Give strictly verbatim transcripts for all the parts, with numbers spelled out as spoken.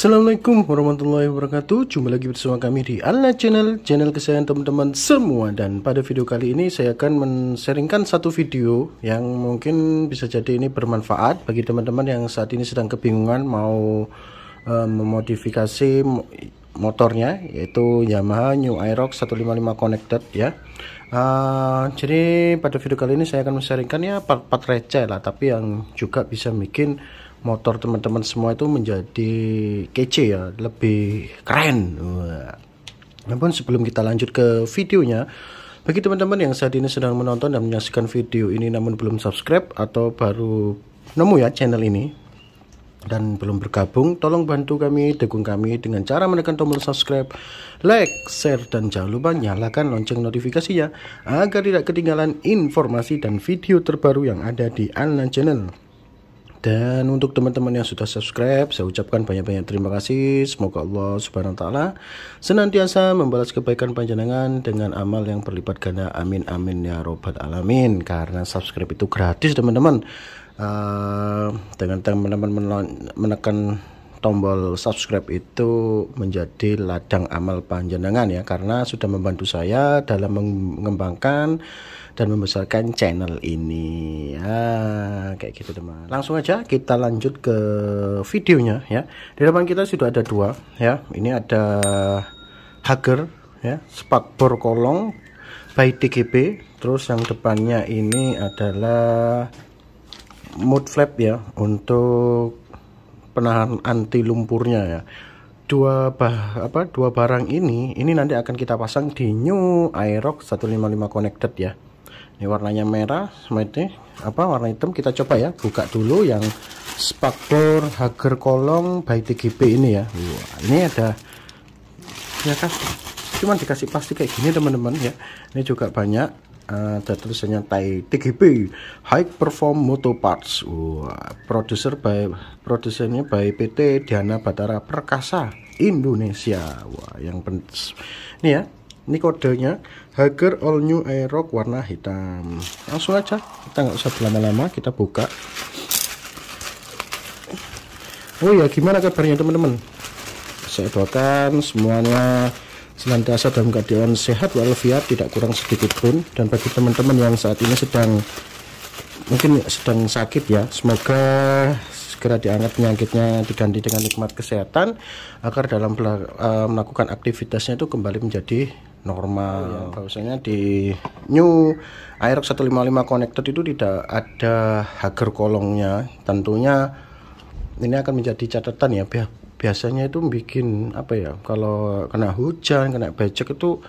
Assalamualaikum warahmatullahi wabarakatuh. Jumpa lagi bersama kami di Alna Channel, channel kesayangan teman-teman semua. Dan pada video kali ini saya akan men-sharingkan satu video yang mungkin bisa jadi ini bermanfaat bagi teman-teman yang saat ini sedang kebingungan mau uh, memodifikasi motornya, yaitu Yamaha New Aerox seratus lima puluh lima Connected ya. Uh, jadi pada video kali ini saya akan men-sharingkan ya part-part receh lah, tapi yang juga bisa bikin motor teman-teman semua itu menjadi kece ya, lebih keren. Wah. Namun sebelum kita lanjut ke videonya, bagi teman-teman yang saat ini sedang menonton dan menyaksikan video ini namun belum subscribe atau baru nemu ya channel ini dan belum bergabung, tolong bantu kami, dukung kami dengan cara menekan tombol subscribe, like, share, dan jangan lupa nyalakan lonceng notifikasinya agar tidak ketinggalan informasi dan video terbaru yang ada di Alna Channel. Dan untuk teman-teman yang sudah subscribe, saya ucapkan banyak-banyak terima kasih. Semoga Allah Subhanahu Wa Taala senantiasa membalas kebaikan panjenengan dengan amal yang berlipat ganda. Amin amin ya robbal alamin. Karena subscribe itu gratis teman-teman. Uh, dengan teman-teman menekan tombol subscribe itu menjadi ladang amal panjenengan ya, karena sudah membantu saya dalam mengembangkan dan membesarkan channel ini ya, kayak gitu teman. Langsung aja kita lanjut ke videonya ya. Di depan kita sudah ada dua ya, ini ada Hager ya, spat bor kolong by T G P, terus yang depannya ini adalah mud flap ya, untuk penahan anti lumpurnya ya. Dua bah, apa dua barang ini ini nanti akan kita pasang di New Aerox seratus lima puluh lima Connected ya. Ini warnanya merah, semuanya apa warna hitam. Kita coba ya, buka dulu yang spakbor Hager kolong by T G P ini ya. Wah, ini ada ya kan, cuman dikasih plastik kayak gini teman-teman ya. Ini juga banyak, ada tulisannya T G P High Perform Moto Parts. Wah, produser by produsernya by P T Diana Batara Perkasa Indonesia. Wah, yang penting ini ya, ini kodenya Hager All New Aerox warna hitam. Langsung aja, kita nggak usah berlama-lama, kita buka. Oh ya, gimana kabarnya teman-teman? Saya doakan semuanya senantiasa dalam keadaan sehat walafiat, tidak kurang sedikit pun. Dan bagi teman-teman yang saat ini sedang mungkin sedang sakit ya, semoga segera diangkat penyakitnya, diganti dengan nikmat kesehatan agar dalam uh, melakukan aktivitasnya itu kembali menjadi normal. Oh, ya. Bahwasanya di New Aerox seratus lima puluh lima Connected itu tidak ada Hager kolongnya. Tentunya ini akan menjadi catatan ya. Biasanya itu bikin apa ya, kalau kena hujan, kena becek itu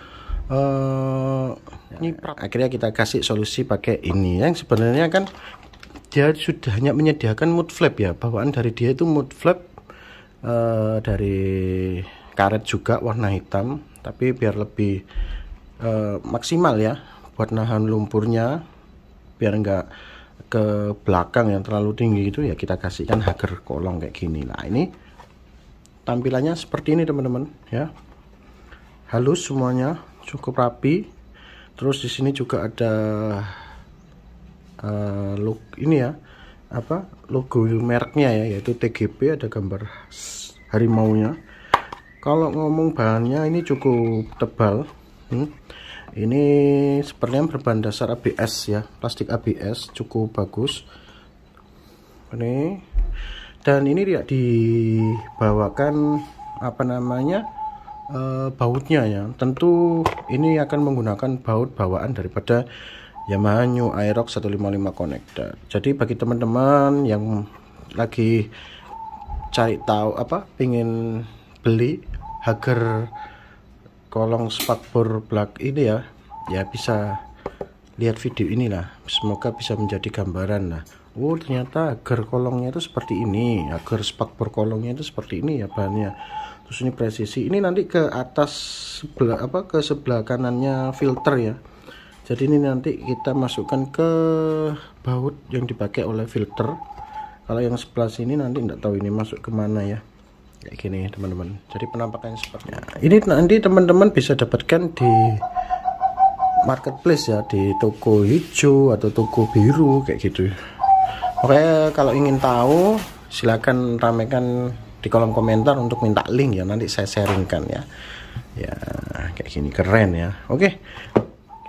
uh, nyiprat. Akhirnya kita kasih solusi pakai ini yang sebenarnya kan dia sudah hanya menyediakan mud flap ya, bawaan dari dia itu mud flap uh, dari karet juga warna hitam, tapi biar lebih uh, maksimal ya buat nahan lumpurnya, biar enggak ke belakang yang terlalu tinggi itu ya, kita kasihkan Hager kolong kayak gini. Nah ini tampilannya seperti ini teman-teman ya, halus semuanya, cukup rapi. Terus di sini juga ada uh, logo ini ya, apa logo mereknya ya, yaitu T G P, ada gambar harimaunya. Kalau ngomong bahannya ini cukup tebal. hmm. Ini sepertinya berbahan dasar A B S ya, plastik A B S, cukup bagus ini. Dan ini tidak dibawakan apa namanya e, bautnya ya. Tentu ini akan menggunakan baut bawaan daripada Yamaha New Aerox seratus lima puluh lima Connected. Jadi bagi teman-teman yang lagi cari tahu apa, ingin beli Hager kolong spakbor black ini ya, ya bisa lihat video inilah. Semoga bisa menjadi gambaran lah. Oh ternyata Hager kolongnya itu seperti ini, Hager spakbor kolongnya itu seperti ini ya bahannya. Terus ini presisi, ini nanti ke atas sebelah apa ke sebelah kanannya filter ya. Jadi ini nanti kita masukkan ke baut yang dipakai oleh filter. Kalau yang sebelah sini nanti nggak tahu ini masuk kemana ya. Kayak gini teman-teman. Jadi penampakannya seperti ini. Ini nanti teman-teman bisa dapatkan di marketplace ya, di toko hijau atau toko biru kayak gitu. Oke, kalau ingin tahu silakan ramekan di kolom komentar untuk minta link ya, nanti saya sharingkan ya. Ya kayak gini keren ya. Oke,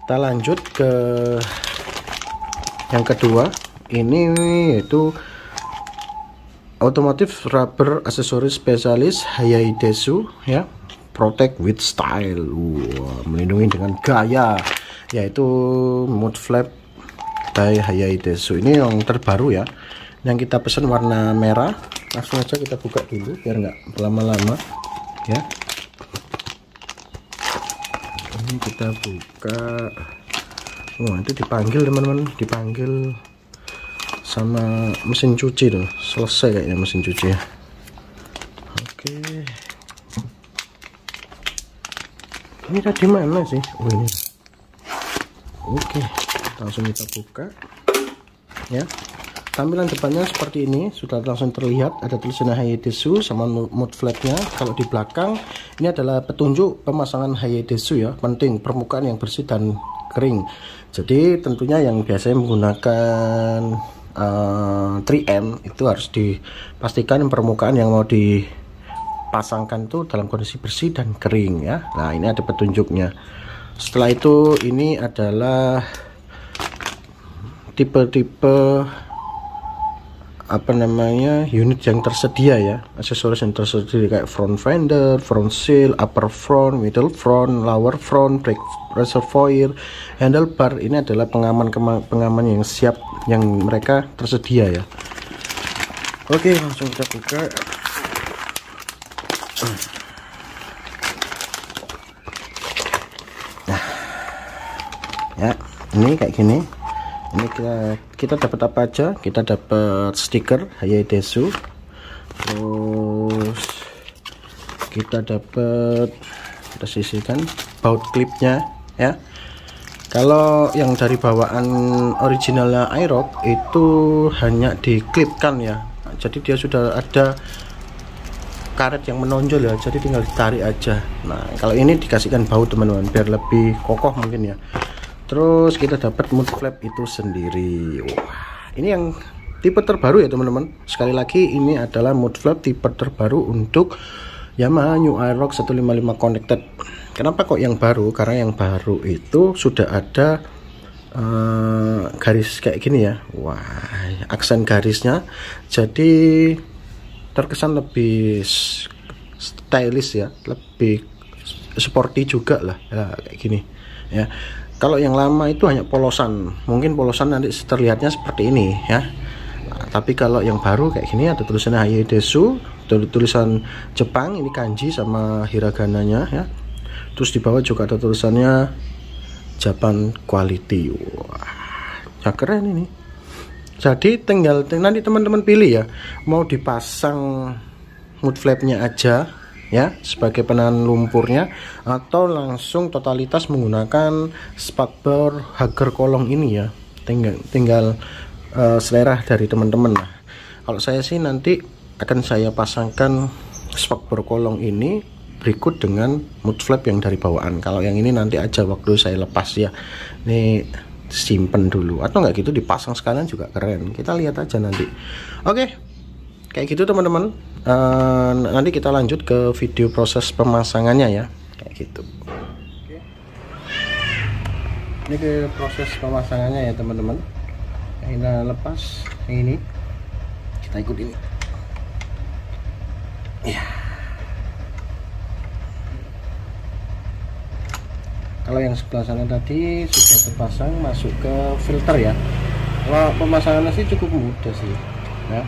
kita lanjut ke yang kedua. Ini yaitu otomotif rubber aksesoris spesialis Hayaidesu ya, protect with style. Wow, melindungi dengan gaya, yaitu mud flap by Hayaidesu. Ini yang terbaru ya, yang kita pesan warna merah. Langsung aja kita buka dulu biar nggak lama-lama ya. Ini kita buka. Oh, itu dipanggil teman-teman, dipanggil sama mesin cuci tuh. Selesai kayaknya mesin cuci ya. Oke. Ini tadi mana sih? Oh ini. Oke, langsung kita buka ya. Tampilan depannya seperti ini, sudah langsung terlihat ada tulisan Hayaidesu sama mud flap-nya. Kalau di belakang ini adalah petunjuk pemasangan Hayaidesu ya, penting permukaan yang bersih dan kering. Jadi tentunya yang biasanya menggunakan uh, tiga M itu harus dipastikan permukaan yang mau dipasangkan itu dalam kondisi bersih dan kering ya. Nah, ini ada petunjuknya. Setelah itu ini adalah tipe-tipe apa namanya unit yang tersedia ya, aksesoris yang tersedia kayak front fender, front seal, upper front, middle front, lower front, brake reservoir, handlebar. Ini adalah pengaman pengaman yang siap yang mereka tersedia ya. Oke, langsung kita buka. Nah ya, ini kayak gini. Ini kita, kita dapat apa aja? Kita dapat stiker Hayaidesu, terus kita dapat, kita sisihkan baut klipnya ya. Kalau yang dari bawaan originalnya Aerox itu hanya diklipkan ya, jadi dia sudah ada karet yang menonjol ya, jadi tinggal ditarik aja. Nah kalau ini dikasihkan baut teman-teman biar lebih kokoh mungkin ya. Terus kita dapat mud flap itu sendiri. Wah, ini yang tipe terbaru ya teman-teman. Sekali lagi ini adalah mud flap tipe terbaru untuk Yamaha New Aerox seratus lima puluh lima Connected. Kenapa kok yang baru? Karena yang baru itu sudah ada uh, garis kayak gini ya. Wah, aksen garisnya. Jadi terkesan lebih stylish ya, lebih sporty juga lah ya, kayak gini ya. Kalau yang lama itu hanya polosan, mungkin polosan nanti terlihatnya seperti ini ya. Nah, tapi kalau yang baru kayak gini ada tulisannya Hayaidesu, tulisan Jepang ini kanji sama hiragananya ya. Terus di bawah juga ada tulisannya Japan Quality. Wah, ya keren ini. Jadi tinggal nanti teman-teman pilih ya, mau dipasang mud flap-nya aja ya sebagai penahan lumpurnya, atau langsung totalitas menggunakan spakbor hager kolong ini ya. Tinggal tinggal uh, selera dari teman-teman. Nah, kalau saya sih nanti akan saya pasangkan spakbor kolong ini berikut dengan mud flap yang dari bawaan. Kalau yang ini nanti aja waktu saya lepas ya. Ini simpen dulu, atau nggak gitu dipasang sekalian juga keren. Kita lihat aja nanti. Oke. Okay. Kayak gitu teman-teman, uh, nanti kita lanjut ke video proses pemasangannya ya, kayak gitu. Oke. Ini ke proses pemasangannya ya teman-teman. Kita lepas yang ini, kita ikut ini. Ya. Kalau yang sebelah sana tadi sudah terpasang, masuk ke filter ya. Kalau pemasangannya sih cukup mudah sih, ya.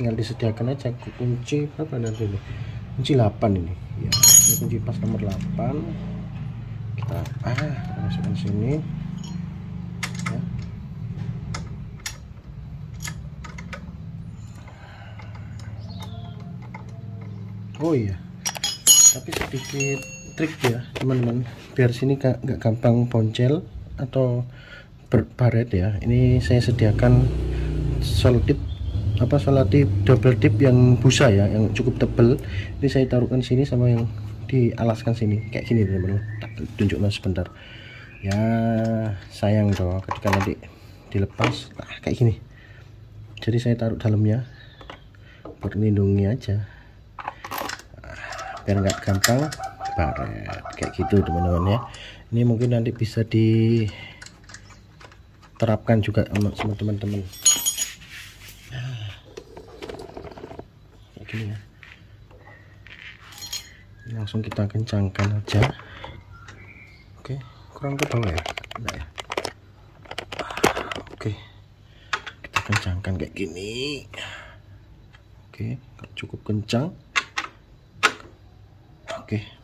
Tinggal disediakan aja kunci berapa nanti ini, kunci delapan ini ya, ini kunci pas nomor delapan. Kita ah kita masukkan sini ya. Oh iya, tapi sedikit trik ya teman-teman biar sini gak, gak gampang boncel atau berbaret ya. Ini saya sediakan selotip apa selotip double tip yang busa ya, yang cukup tebel. Ini saya taruhkan sini sama yang dialaskan sini kayak gini teman-teman. Tunjukkan sebentar ya, sayang dong ketika nanti dilepas. Nah kayak gini Jadi saya taruh dalamnya buat melindungi aja, biar nggak gampang baret kayak gitu teman-teman ya. Ini mungkin nanti bisa diterapkan juga sama teman-teman. Nah, kayak gini ya. Langsung kita kencangkan aja. Oke, kurang ke bawah ya. Nah, ya. Oke, kita kencangkan kayak gini. Oke, cukup kencang. Oke.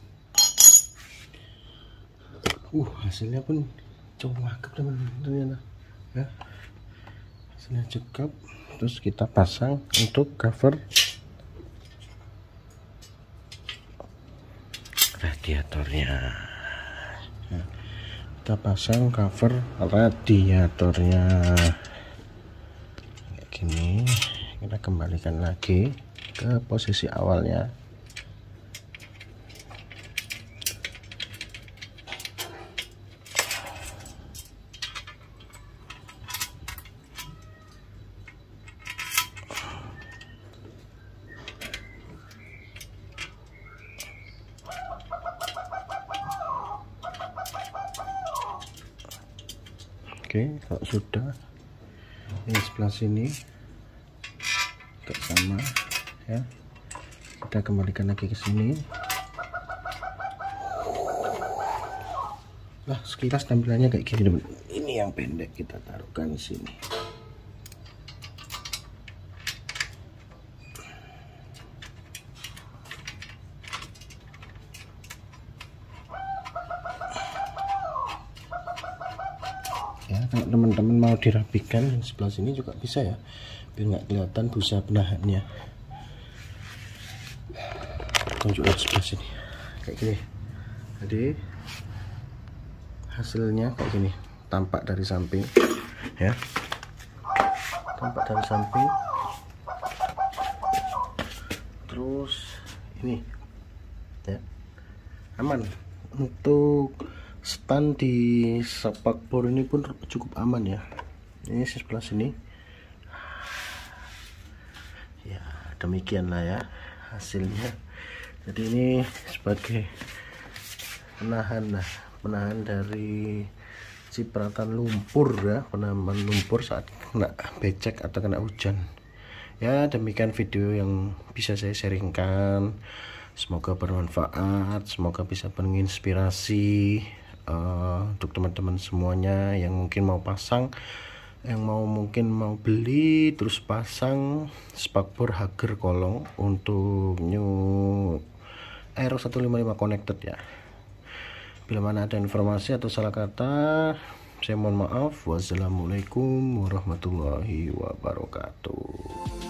Uh, hasilnya pun cakep teman-teman ya. Hasilnya cakep. Terus kita pasang untuk cover radiatornya. Nah, kita pasang cover radiatornya kayak gini. Kita kembalikan lagi ke posisi awalnya. Oke, kalau sudah ini sebelah sini agak sama ya, kita kembalikan lagi ke sini. Nah, sekilas tampilannya kayak gini teman. Ini yang pendek kita taruhkan di sini. Ya, kalau teman-teman mau dirapikan yang sebelah sini juga bisa ya, biar nggak kelihatan busa penahannya. Tunjukkan sebelah sini kayak gini. Jadi hasilnya kayak gini, tampak dari samping ya, tampak dari samping. Terus ini ya, aman untuk stand di sepak bor ini pun cukup aman ya. Ini sebelah sini ya, demikianlah ya hasilnya. Jadi ini sebagai penahan lah, penahan dari cipratan lumpur ya, penahan lumpur saat kena becek atau kena hujan ya. Demikian video yang bisa saya sharingkan, semoga bermanfaat, semoga bisa menginspirasi Uh, untuk teman-teman semuanya yang mungkin mau pasang, yang mau mungkin mau beli terus pasang spakbor Hager kolong untuk New Aerox seratus lima puluh lima Connected ya. Bila mana ada informasi atau salah kata, saya mohon maaf. Wassalamualaikum warahmatullahi wabarakatuh.